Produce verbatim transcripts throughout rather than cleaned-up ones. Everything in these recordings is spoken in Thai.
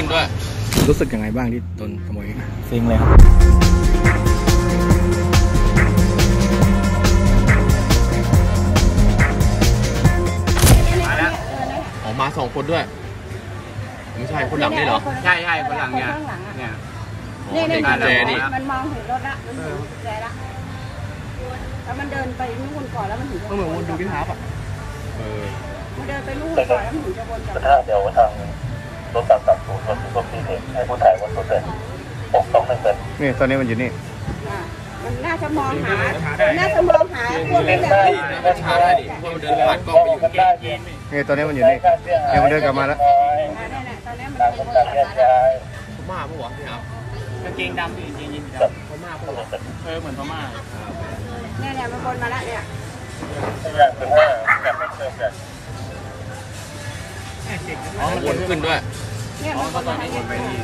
ขึ้นด้วยรู้สึกยังไงบ้างที่โดนขโมยเซ็งเลยครับมาแล้วออกมาสองคนด้วยไม่ใช่คนหลังนี่เหรอใช่ใช่คนหลังเนี่ยเนี่ยนี่นี่มันมองเห็นรถละมันเห็นแจละแล้วมันเดินไปนู่นก่อนแล้วมันถึงต้องเหมือนวนดูพิธาป่ะเออมันเดินไปนู่นก่อนแล้วมันถึงจะวนกลับถ้าเดี๋ยวทางรถสามสามศูนย์รถรถที่เด็กให้ผู้ถ่ายวันตัวเด็กปกต้องนั่งเด็กนี่ตอนนี้มันอยู่นี่มันน่าจะมองหาน่าจะมองหาพวกนี้แหละน่าจะได้ดิพวกเดินผ่านกล้องไปอยู่ใกล้ๆนี่ตอนนี้มันอยู่นี่เดี๋ยวมันเดินกลับมาแล้วตอนนี้มันเป็นคนพม่าปะวะพี่ครับกางเกงดำดิจริงจริงครับพม่าปะวะเออเหมือนพม่าเนี่ยเนี่ยมันคนมาแล้วเนี่ยแบบเป็นว่าแบบไม่เคยแบบอ๋อมันวนขึ้นด้วยเนี่ยมันวนไปนี่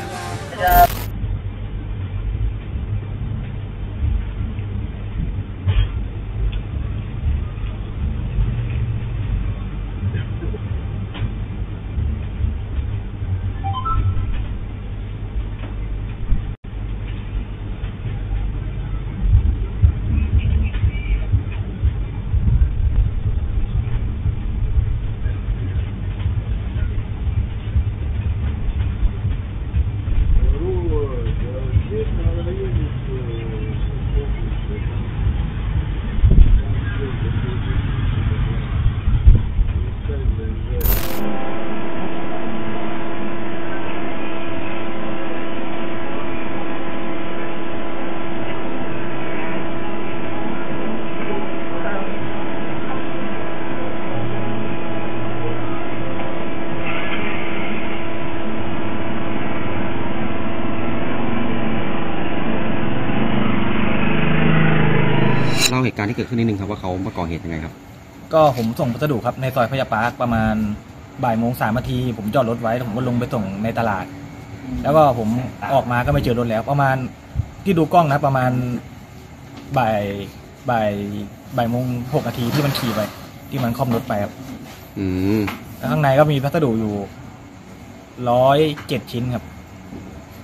เหตุการณ์ที่เกิดขึ้นนิดนึงครับว่าเขามาก่อเหตุยังไงครับก็ผมส่งพัสดุครับในซอยพญาปาร์คประมาณบ่ายโมงสามนาทีผมจอดรถไว้ผมก็ลงไปส่งในตลาดแล้วก็ผมออกมาก็ไม่เจอรถแล้วประมาณที่ดูกล้องนะประมาณบ่ายบ่ายบ่ายโมงหกนาทีที่มันขี่ไปที่มันคล่อมรถไปครับอืมแล้วข้างในก็มีพัสดุอยู่ร้อยเจ็ดชิ้นครับ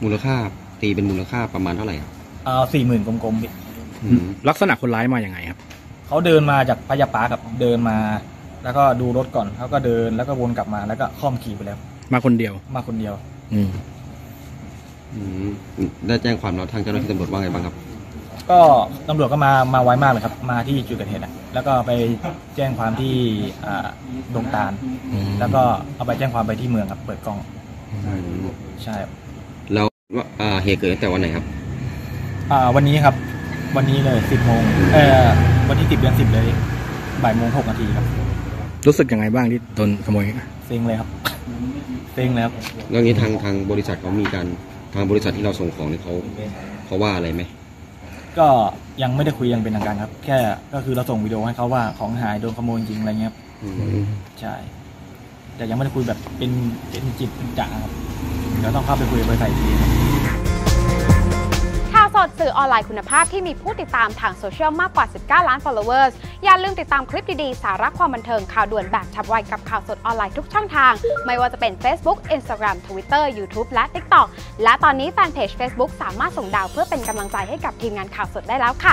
มูลค่าตีเป็นมูลค่าประมาณเท่าไหร่อ่าสี่หมื่นกลมๆลักษณะคนร้ายมาอย่างไงครับเขาเดินมาจากพญาปากับเดินมาแล้วก็ดูรถก่อนเขาก็เดินแล้วก็วนกลับมาแล้วก็ค่อมขี่ไปแล้วมาคนเดียวมาคนเดียวอืมอืมได้แจ้งความแล้วทางเจ้าหน้าที่ตำรวจว่าไงบ้างครับก็ตำรวจก็มามาไวมากเลยครับมาที่จุดเกิดเหตุแล้วก็ไปแจ้งความที่อ่าดงตาลแล้วก็เอาไปแจ้งความไปที่เมืองครับเปิดกล้องใช่แล้วอ่าเหตุเกิดตั้งแต่วันไหนครับอ่าวันนี้ครับวันนี้เลยสิบโมงเอ่อวันที่สิบเดือนสิบเลยบ่ายโมงหกนาทีครับรู้สึกยังไงบ้างที่โดนขโมยเซ็งเลยครับเซ็งแล้วเรื่องนี้ทางทางบริษัทเขามีการทางบริษัทที่เราส่งของเนี่ยเขาเขาว่าอะไรไหมก็ยังไม่ได้คุยยังเป็นทางการครับแค่ก็คือเราส่งวิดีโอให้เขาว่าของหายโดนขโมยจริงอะไรเงี้ยใช่แต่ยังไม่ได้คุยแบบเป็นเป็นจิตเป็นจ่าครับเราต้องเข้าไปคุยบริษัททีสดสื่อออนไลน์คุณภาพที่มีผู้ติดตามทางโซเชียลมากกว่าสิบเก้าล้าน followers อย่าลืมติดตามคลิปดีๆสาระความบันเทิงข่าวด่วนแบบฉับไวกับข่าวสดออนไลน์ทุกช่องทางไม่ว่าจะเป็น Facebook Instagram Twitter YouTube และ TikTok และตอนนี้แฟนเพจ Facebook สามารถส่งดาวเพื่อเป็นกำลังใจให้กับทีมงานข่าวสดได้แล้วค่ะ